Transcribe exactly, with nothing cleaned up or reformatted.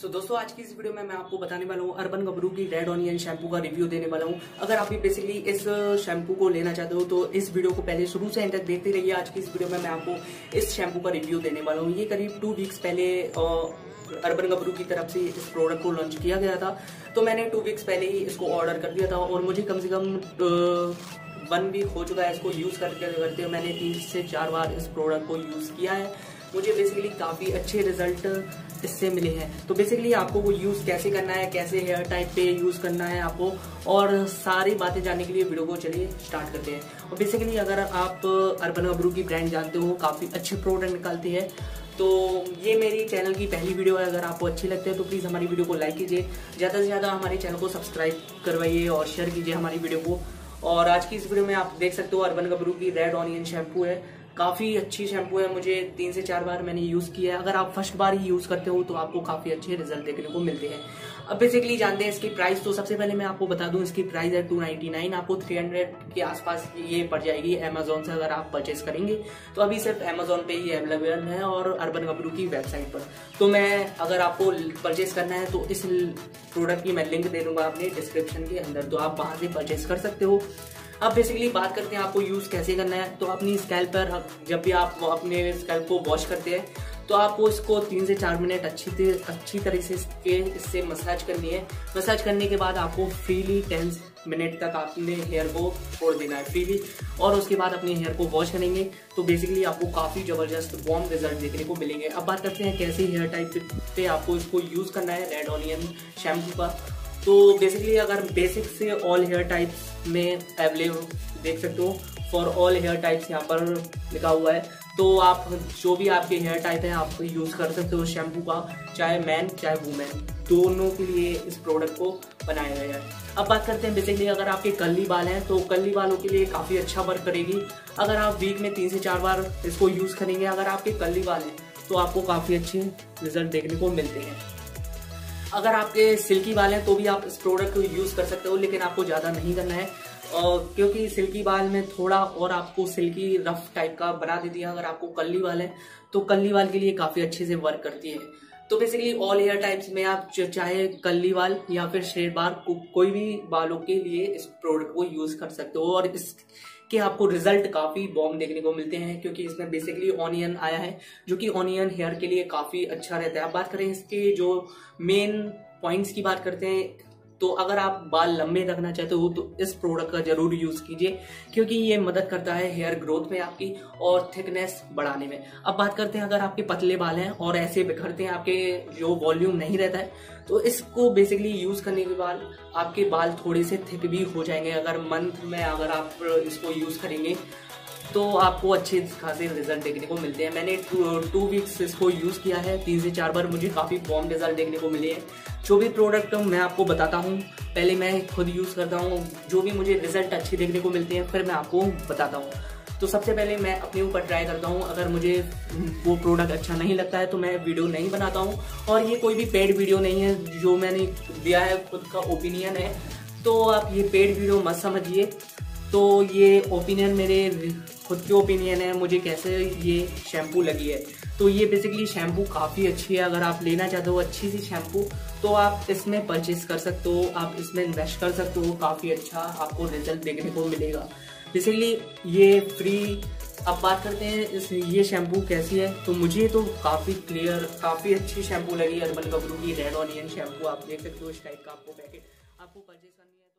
सो so, दोस्तों आज की इस वीडियो में मैं आपको बताने वाला हूँ अर्बन गबरू की रेड ऑनियन शैम्पू का रिव्यू देने वाला हूँ। अगर आप भी बेसिकली इस शैम्पू को लेना चाहते हो तो इस वीडियो को पहले शुरू से एंड तक देखते रहिए। आज की इस वीडियो में मैं आपको इस शैम्पू का रिव्यू देने वाला हूँ। ये करीब टू वीक्स पहले अर्बन गबरू की तरफ से इस प्रोडक्ट को लॉन्च किया गया था, तो मैंने टू वीक्स पहले ही इसको ऑर्डर कर दिया था और मुझे कम से कम वन वीक हो चुका है इसको यूज़ करके करते हुए। मैंने तीन से चार बार इस प्रोडक्ट को यूज़ किया है, मुझे बेसिकली काफ़ी अच्छे रिजल्ट इससे मिले हैं। तो बेसिकली आपको वो यूज़ कैसे करना है, कैसे हेयर टाइप पे यूज़ करना है आपको, और सारी बातें जानने के लिए वीडियो को चलिए स्टार्ट करते हैं। और बेसिकली अगर आप अर्बन गबरू की ब्रांड जानते हो, काफ़ी अच्छे प्रोडक्ट निकालती है, तो ये मेरी चैनल की पहली वीडियो है। अगर आपको अच्छी लगती है तो प्लीज़ हमारी वीडियो को लाइक कीजिए, ज़्यादा से ज़्यादा हमारे चैनल को सब्सक्राइब करवाइए और शेयर कीजिए हमारी वीडियो को। और आज की इस वीडियो में आप देख सकते हो अर्बन गबरू की रेड ऑनियन शैम्पू है, काफ़ी अच्छी शैम्पू है। मुझे तीन से चार बार मैंने यूज़ किया है। अगर आप फर्स्ट बार ही यूज़ करते हो तो आपको काफ़ी अच्छे रिजल्ट देखने को मिलते हैं। अब बेसिकली जानते हैं इसकी प्राइस, तो सबसे पहले मैं आपको बता दूं इसकी प्राइस है टू नाइन्टी नाइन। आपको थ्री हंड्रेड के आसपास ये पड़ जाएगी अमेजोन से अगर आप परचेस करेंगे, तो अभी सिर्फ अमेजोन पे ही अवेलेबल है और अर्बन गबरू की वेबसाइट पर। तो मैं अगर आपको परचेस करना है तो इस प्रोडक्ट की मैं लिंक दे दूँगा अपने डिस्क्रिप्शन के अंदर, तो आप वहाँ से परचेस कर सकते हो। अब बेसिकली बात करते हैं आपको यूज़ कैसे करना है। तो अपनी स्कैल्प पर जब भी आप अपने स्कैल्प को वॉश करते हैं तो आपको इसको तीन से चार मिनट अच्छी अच्छी तरीके से इससे मसाज करनी है। मसाज करने के बाद आपको फ्रीली टेन मिनट तक आपने हेयर को छोड़ देना है फ्रीली, और उसके बाद अपने हेयर को वॉश करेंगे। तो बेसिकली आपको काफ़ी ज़बरदस्त वार्म रिजल्ट देखने को मिलेंगे। अब बात करते हैं कैसे हेयर टाइप पे आपको इसको यूज़ करना है रेड ऑनियन शैम्पू का। तो बेसिकली अगर बेसिक से ऑल हेयर टाइप्स में अवेलेबल देख सकते हो, फॉर ऑल हेयर टाइप्स यहाँ पर लिखा हुआ है। तो आप जो भी आपके हेयर टाइप है आप यूज़ कर सकते हो शैम्पू का, चाहे मैन चाहे वुमेन दोनों के लिए इस प्रोडक्ट को बनाया गया है। अब बात करते हैं बेसिकली अगर आपके कर्ली बाल हैं तो कर्ली बालों के लिए काफ़ी अच्छा वर्क करेगी। अगर आप वीक में तीन से चार बार इसको यूज़ करेंगे, अगर आपके कर्ली बाल हैं तो आपको काफ़ी अच्छे रिजल्ट देखने को मिलते हैं। अगर आपके सिल्की बाल हैं तो भी आप इस प्रोडक्ट को यूज़ कर सकते हो, लेकिन आपको ज़्यादा नहीं करना है और क्योंकि सिल्की बाल में थोड़ा और आपको सिल्की रफ टाइप का बना देती है। अगर आपको कल्ली बाल है तो कल्ली बाल के लिए काफ़ी अच्छे से वर्क करती है। तो बेसिकली ऑल हेयर टाइप्स में आप चाहे कल्ली बाल या फिर शेड बाल को, कोई भी बालों के लिए इस प्रोडक्ट को यूज़ कर सकते हो, और इसके आपको रिजल्ट काफ़ी बॉम्ब देखने को मिलते हैं क्योंकि इसमें बेसिकली ऑनियन आया है, जो कि ऑनियन हेयर के लिए काफ़ी अच्छा रहता है। अब बात करें इसके जो मेन पॉइंट्स की बात करते हैं, तो अगर आप बाल लंबे रखना चाहते हो तो इस प्रोडक्ट का जरूर यूज़ कीजिए क्योंकि ये मदद करता है हेयर ग्रोथ में आपकी और थिकनेस बढ़ाने में। अब बात करते हैं अगर आपके पतले बाल हैं और ऐसे बिखरते हैं, आपके जो वॉल्यूम नहीं रहता है, तो इसको बेसिकली यूज़ करने के बाद आपके बाल थोड़े से थिक भी हो जाएंगे। अगर मंथ में अगर आप इसको यूज़ करेंगे तो आपको अच्छे खासे रिजल्ट देखने को मिलते हैं। मैंने टू, टू वीक्स इसको यूज़ किया है, तीन से चार बार मुझे काफ़ी बॉम रिजल्ट देखने को मिले हैं। जो भी प्रोडक्ट मैं आपको बताता हूँ पहले मैं खुद यूज़ करता हूँ, जो भी मुझे रिजल्ट अच्छे देखने को मिलते हैं फिर मैं आपको बताता हूँ। तो सबसे पहले मैं अपने ऊपर ट्राई करता हूँ, अगर मुझे वो प्रोडक्ट अच्छा नहीं लगता है तो मैं वीडियो नहीं बनाता हूँ, और ये कोई भी पेड वीडियो नहीं है, जो मैंने दिया है खुद का ओपिनियन है, तो आप ये पेड वीडियो मत समझिए। तो ये ओपिनियन मेरे खुद के ओपिनियन है, मुझे कैसे ये शैम्पू लगी है। तो ये बेसिकली शैम्पू काफ़ी अच्छी है, अगर आप लेना चाहते हो अच्छी सी शैम्पू तो आप इसमें परचेस कर सकते हो, आप इसमें इन्वेस्ट कर सकते हो, काफ़ी अच्छा आपको रिजल्ट देखने को मिलेगा। बेसिकली ये फ्री। अब बात करते हैं इस ये शैम्पू कैसी है, तो मुझे तो काफ़ी क्लियर काफ़ी अच्छी शैम्पू लगी अर्बन गबरू की रेड ऑनियन शैम्पू। आप देख सकते हो इस टाइप का आपको पैकेट आपको परचेस करनी है।